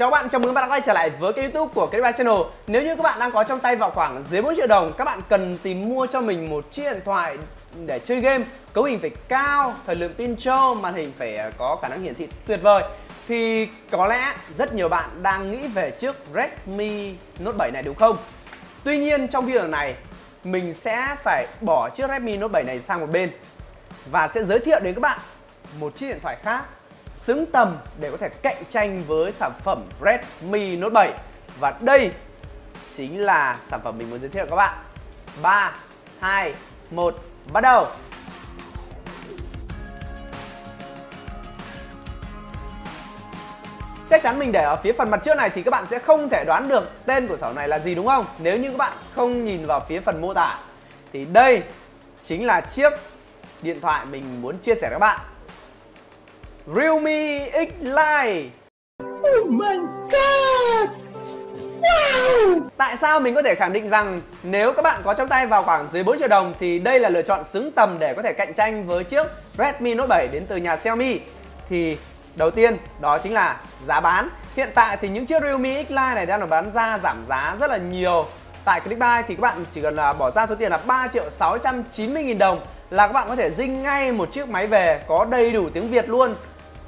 Chào các bạn, chào mừng các bạn đã quay trở lại với kênh YouTube của Clickbuy Channel. Nếu như các bạn đang có trong tay vào khoảng dưới 4 triệu đồng, các bạn cần tìm mua cho mình một chiếc điện thoại để chơi game, cấu hình phải cao, thời lượng pin trâu, màn hình phải có khả năng hiển thị tuyệt vời, thì có lẽ rất nhiều bạn đang nghĩ về chiếc Redmi Note 7 này đúng không? Tuy nhiên trong video này mình sẽ phải bỏ chiếc Redmi Note 7 này sang một bên và sẽ giới thiệu đến các bạn một chiếc điện thoại khác xứng tầm để có thể cạnh tranh với sản phẩm Redmi Note 7. Và đây chính là sản phẩm mình muốn giới thiệu các bạn. 3, 2, 1, bắt đầu! Chắc chắn mình để ở phía phần mặt trước này thì các bạn sẽ không thể đoán được tên của sản phẩm này là gì đúng không? Nếu như các bạn không nhìn vào phía phần mô tả. Thì đây chính là chiếc điện thoại mình muốn chia sẻ với các bạn. Realme X Lite. Oh my god. Wow. Tại sao mình có thể khẳng định rằng nếu các bạn có trong tay vào khoảng dưới 4 triệu đồng thì đây là lựa chọn xứng tầm để có thể cạnh tranh với chiếc Redmi Note 7 đến từ nhà Xiaomi? Thì đầu tiên đó chính là giá bán. Hiện tại thì những chiếc Realme X Lite này đang được bán ra giảm giá rất là nhiều. Tại Clickbuy thì các bạn chỉ cần bỏ ra số tiền là 3.690.000 đồng là các bạn có thể dinh ngay một chiếc máy về có đầy đủ tiếng Việt luôn.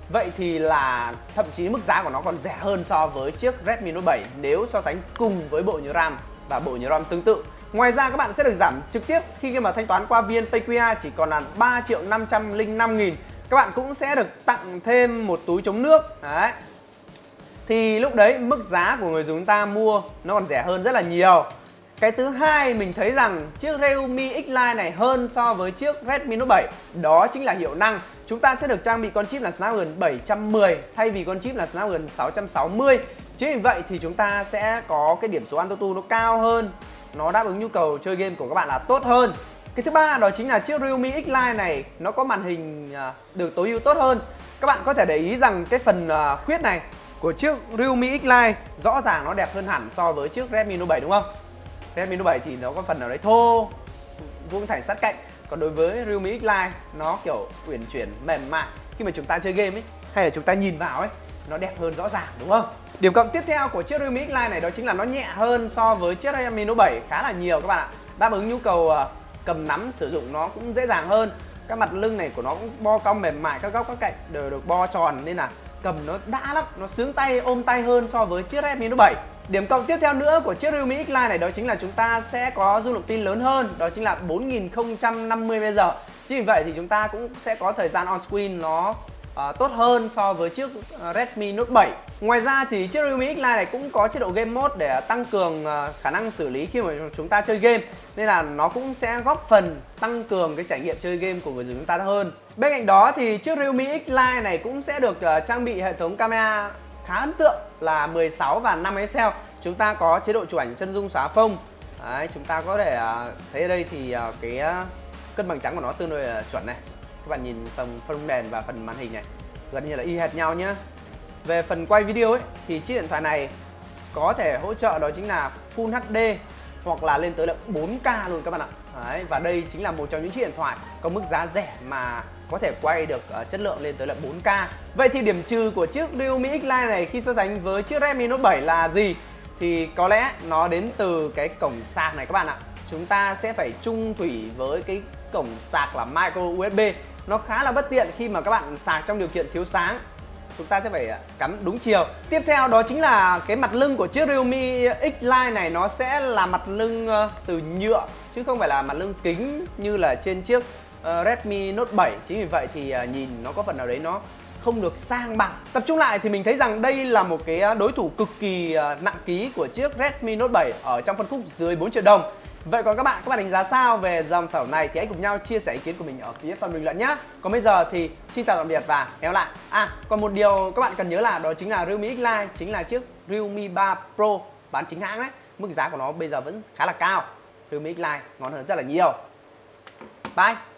Vậy thì là thậm chí mức giá của nó còn rẻ hơn so với chiếc Redmi Note 7 nếu so sánh cùng với bộ nhớ RAM và bộ nhớ RAM tương tự. Ngoài ra các bạn sẽ được giảm trực tiếp khi mà thanh toán qua VNPay QR chỉ còn là 3.505.000. Các bạn cũng sẽ được tặng thêm một túi chống nước. Đấy. Thì lúc đấy mức giá của người dùng chúng ta mua nó còn rẻ hơn rất là nhiều. Cái thứ hai mình thấy rằng chiếc Realme X Lite này hơn so với chiếc Redmi Note 7 đó chính là hiệu năng. Chúng ta sẽ được trang bị con chip là Snapdragon 710 thay vì con chip là Snapdragon 660. Chính vì vậy thì chúng ta sẽ có cái điểm số AnTuTu nó cao hơn, nó đáp ứng nhu cầu chơi game của các bạn là tốt hơn. Cái thứ ba đó chính là chiếc Realme X Lite này nó có màn hình được tối ưu tốt hơn. Các bạn có thể để ý rằng cái phần khuyết này của chiếc Realme X Lite rõ ràng nó đẹp hơn hẳn so với chiếc Redmi Note 7 đúng không? Redmi Note 7 thì nó có phần nào đấy thô, vuông thẳng sát cạnh. Còn đối với Realme X Lite nó kiểu uyển chuyển, mềm mại. Khi mà chúng ta chơi game ấy, hay là chúng ta nhìn vào ấy, nó đẹp hơn rõ ràng đúng không? Điểm cộng tiếp theo của chiếc Realme X Lite này đó chính là nó nhẹ hơn so với chiếc Redmi Note 7 khá là nhiều các bạn ạ. Đáp ứng nhu cầu cầm nắm sử dụng nó cũng dễ dàng hơn. Các mặt lưng này của nó cũng bo cong mềm mại, các góc các cạnh đều được bo tròn nên là cầm nó đã lắm, nó sướng tay, ôm tay hơn so với chiếc Redmi Note 7. Điểm cộng tiếp theo nữa của chiếc Realme X Lite này đó chính là chúng ta sẽ có dung lượng pin lớn hơn, đó chính là 4050 mAh. Chính vì vậy thì chúng ta cũng sẽ có thời gian on screen nó tốt hơn so với chiếc Redmi Note 7. Ngoài ra thì chiếc Realme X Lite này cũng có chế độ game mode để tăng cường khả năng xử lý khi mà chúng ta chơi game. Nên là nó cũng sẽ góp phần tăng cường cái trải nghiệm chơi game của người dùng chúng ta hơn. Bên cạnh đó thì chiếc Realme X Lite này cũng sẽ được trang bị hệ thống camera khá ấn tượng là 16 và 5 pixel. Chúng ta có chế độ chụp ảnh chân dung xóa phông. Đấy, chúng ta có thể thấy ở đây thì cái cân bằng trắng của nó tương đối chuẩn này. Các bạn nhìn phần phông đèn và phần màn hình này gần như là y hệt nhau nhé. Về phần quay video ấy thì chiếc điện thoại này có thể hỗ trợ đó chính là Full HD hoặc là lên tới là 4K luôn các bạn ạ. Đấy, và đây chính là một trong những chiếc điện thoại có mức giá rẻ mà có thể quay được chất lượng lên tới là 4K. Vậy thì điểm trừ của chiếc Realme X Lite này khi so sánh với chiếc Redmi Note 7 là gì? Thì có lẽ nó đến từ cái cổng sạc này các bạn ạ. Chúng ta sẽ phải chung thủy với cái cổng sạc là micro USB. Nó khá là bất tiện khi mà các bạn sạc trong điều kiện thiếu sáng. Chúng ta sẽ phải cắm đúng chiều. Tiếp theo đó chính là cái mặt lưng của chiếc Realme X Lite này. Nó sẽ là mặt lưng từ nhựa chứ không phải là mặt lưng kính như là trên chiếc Redmi Note 7. Chính vì vậy thì nhìn nó có phần nào đấy nó không được sang bằng. Tập trung lại thì mình thấy rằng đây là một cái đối thủ cực kỳ nặng ký của chiếc Redmi Note 7 ở trong phân khúc dưới 4 triệu đồng. Vậy còn các bạn đánh giá sao về dòng sản phẩm này thì hãy cùng nhau chia sẻ ý kiến của mình ở phía phần bình luận nhé. Còn bây giờ thì xin chào tạm biệt và hẹn gặp lại. À, còn một điều các bạn cần nhớ là đó chính là Realme X Lite chính là chiếc Realme 3 Pro bán chính hãng đấy. Mức giá của nó bây giờ vẫn khá là cao. Realme X Lite ngon hơn rất là nhiều. Bye.